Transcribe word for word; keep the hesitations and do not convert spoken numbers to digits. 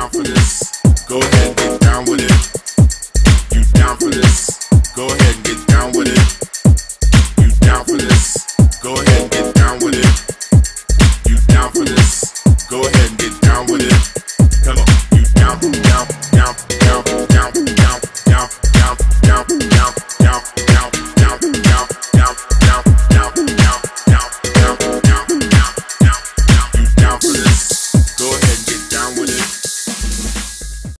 down for this. Go ahead, get down with it.